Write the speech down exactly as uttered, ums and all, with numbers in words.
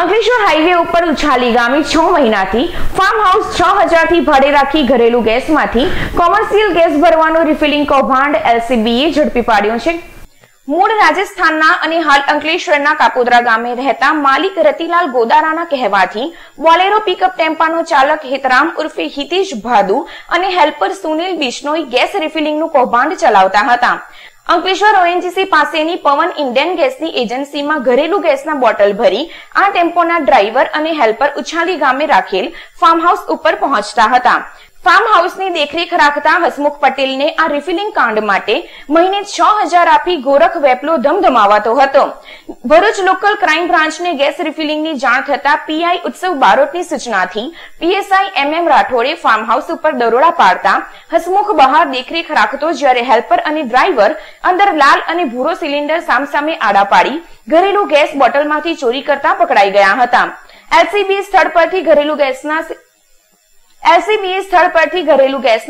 Ankleshwar highway ઉપર ઉછાલી ગામે છ મહિનાથી ફાર્મ હાઉસ છ હજાર થી ભાડે રાખી ઘરેલું ગેસમાંથી કોમર્શિયલ ગેસ ભરવાનો રિફિલિંગ કૌભાંડ એસીબીએ ઝડપી પાડ્યું છે। મૂળ રાજસ્થાનના અને હાલ અંકલેશ્વરના કાપોદરા ગામે રહેતા માલિક રતીલાલ ગોદારાના કહેવાથી બોલેરો પિકઅપ ટેમ્પાનો ચાલક હેતરામ ઉર્ફે હિતેશ ભાદુ અને હેલ્પર સુનિલ બિશ્નોઈ ગેસ રિફિલિંગનું કૌભાંડ ચલાવતા હતા। अंकलेश्वर ओएनजीसी पासेनी पवन इंडियन गैस की एजेंसी में घरेलू गैस ना बोटल भरी आ टेम्पोना ड्राइवर अने हेल्पर उछाली गामे राखेल फार्म हाउस उपर पहुंचता हता। फार्म हाउस नी देखरेख राखता हसमुख पटेल ने आ रिफिलिंग कांड माटे महीने छह हज़ार आपी गोरख वेप्लो धमधमावातो हतो। भरूच लोकल क्राइम ब्रांच ने गैस रिफिलिंग नी जाण थता पीआई उत्सव बारोटनी सूचनाथी पीएसआई एमएम राठौड़े फार्म हाउस उपर दरोड़ा पाड़ता हसमुख बहार देखरेख राखतो ज्यारे हेल्पर अने ड्राइवर अंदर लाल अने भूरो सिलिंडर सामसामे आड़ा पाड़ी घरेलू गैस बोटलमांथी चोरी करता पकड़ाई गया हता। एसीबी स्थळ परथी घरेलू गैसना एसीबीए स्थळ परथी घरेलू गैस